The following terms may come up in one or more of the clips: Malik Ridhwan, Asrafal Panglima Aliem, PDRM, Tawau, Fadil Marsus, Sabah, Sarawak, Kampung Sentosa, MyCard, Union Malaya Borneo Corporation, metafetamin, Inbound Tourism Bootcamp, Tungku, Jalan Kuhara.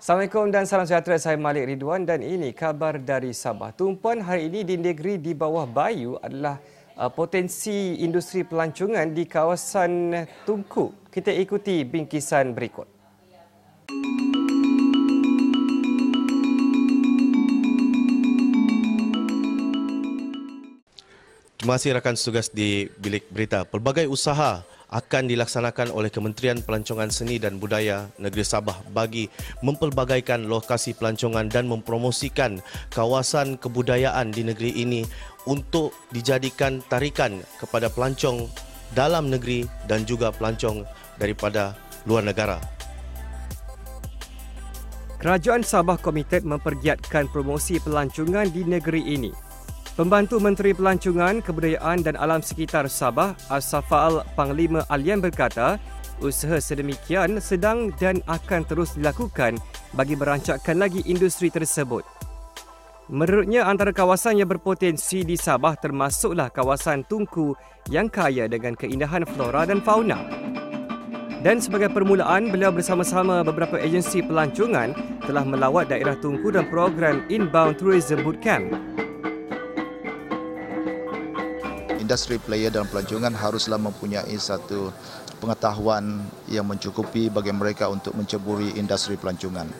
Assalamualaikum dan salam sejahtera. Saya Malik Ridhwan dan ini khabar dari Sabah. Tumpuan hari ini di negeri di bawah bayu adalah potensi industri pelancongan di kawasan Tungku. Kita ikuti bingkisan berikut. Terima kasih rakan setugas di Bilik Berita. Pelbagai usaha akan dilaksanakan oleh Kementerian Pelancongan Seni dan Budaya Negeri Sabah bagi mempelbagaikan lokasi pelancongan dan mempromosikan kawasan kebudayaan di negeri ini untuk dijadikan tarikan kepada pelancong dalam negeri dan juga pelancong daripada luar negara. Kerajaan Sabah komited mempergiatkan promosi pelancongan di negeri ini. Pembantu Menteri Pelancongan, Kebudayaan dan Alam Sekitar Sabah, Asrafal Panglima Aliem berkata, usaha sedemikian sedang dan akan terus dilakukan bagi merancakkan lagi industri tersebut. Menurutnya, antara kawasan yang berpotensi di Sabah termasuklah kawasan Tungku yang kaya dengan keindahan flora dan fauna. Dan sebagai permulaan, beliau bersama-sama beberapa agensi pelancongan telah melawat daerah Tungku dan program Inbound Tourism Bootcamp. Industri player dalam pelancongan haruslah mempunyai satu pengetahuan yang mencukupi bagi mereka untuk menceburi industri pelancongan.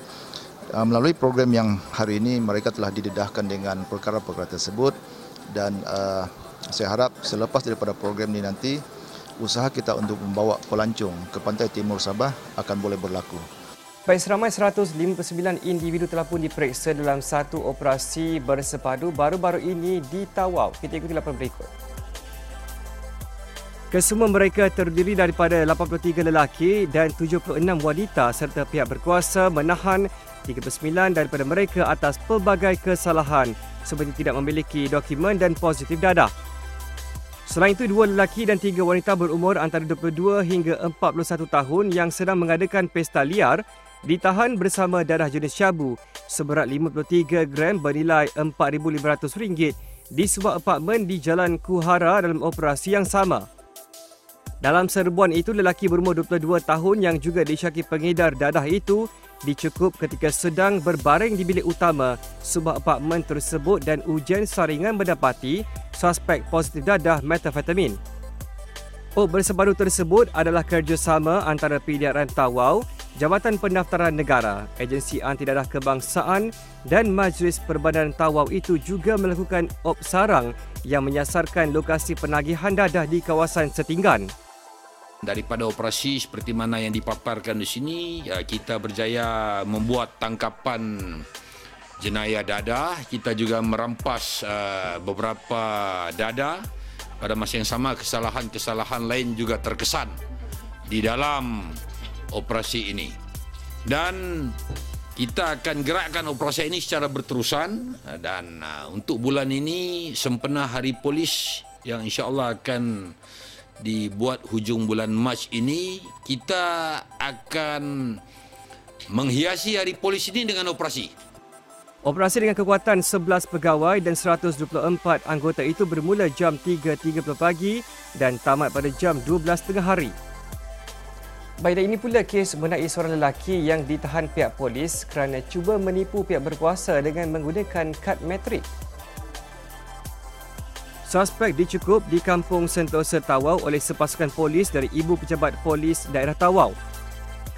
Melalui program yang hari ini mereka telah didedahkan dengan perkara-perkara tersebut dan saya harap selepas daripada program ini nanti usaha kita untuk membawa pelancong ke pantai timur Sabah akan boleh berlaku. Baik, seramai 159 individu telah pun diperiksa dalam satu operasi bersepadu baru-baru ini di Tawau. Kita ikuti laporan berikut. Kesemua mereka terdiri daripada 83 lelaki dan 76 wanita serta pihak berkuasa menahan 39 daripada mereka atas pelbagai kesalahan seperti tidak memiliki dokumen dan positif dadah. Selain itu, 2 lelaki dan 3 wanita berumur antara 22 hingga 41 tahun yang sedang mengadakan pesta liar ditahan bersama dadah jenis syabu seberat 53 gram bernilai RM4,500 di sebuah apartmen di Jalan Kuhara dalam operasi yang sama. Dalam serbuan itu, lelaki berumur 22 tahun yang juga disyaki pengedar dadah itu dicukup ketika sedang berbaring di bilik utama sebuah apartmen tersebut dan ujian saringan mendapati suspek positif dadah metafetamin. Bersepadu tersebut adalah kerjasama antara PDRM Tawau, Jabatan Pendaftaran Negara, Agensi Anti Dadah Kebangsaan dan Majlis Perbadanan Tawau itu juga melakukan op sarang yang menyasarkan lokasi penagihan dadah di kawasan Setinggan. Daripada operasi seperti mana yang dipaparkan di sini, kita berjaya membuat tangkapan jenayah dadah. Kita juga merampas beberapa dadah. Pada masa yang sama, kesalahan-kesalahan lain juga terkesan di dalam operasi ini. Dan kita akan gerakkan operasi ini secara berterusan dan untuk bulan ini sempena Hari Polis yang insya-Allah akan dibuat hujung bulan Mac ini, kita akan menghiasi Hari Polis ini dengan operasi. Operasi dengan kekuatan 11 pegawai dan 124 anggota itu bermula jam 3.30 pagi dan tamat pada jam 12.30 hari. Baik, dan ini pula kes mengenai seorang lelaki yang ditahan pihak polis kerana cuba menipu pihak berkuasa dengan menggunakan kad metrik. Suspek dicukup di Kampung Sentosa Tawau oleh sepasukan polis dari Ibu Pejabat Polis Daerah Tawau.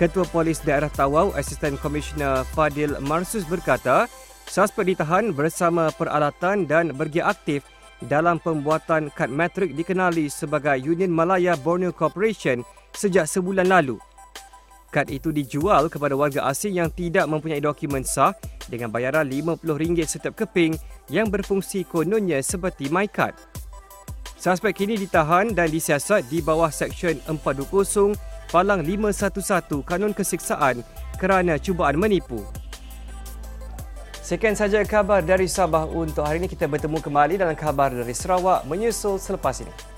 Ketua Polis Daerah Tawau, Asisten Komisioner Fadil Marsus berkata, suspek ditahan bersama peralatan dan bergear aktif dalam pembuatan kad metrik dikenali sebagai Union Malaya Borneo Corporation sejak sebulan lalu. Kad itu dijual kepada warga asing yang tidak mempunyai dokumen sah dengan bayaran RM50 setiap keping yang berfungsi kononnya seperti MyCard. Suspek kini ditahan dan disiasat di bawah Seksyen 420 Palang 511 Kanun Keseksaan kerana cubaan menipu. Sekian sahaja khabar dari Sabah untuk hari ini. Kita bertemu kembali dalam khabar dari Sarawak menyusul selepas ini.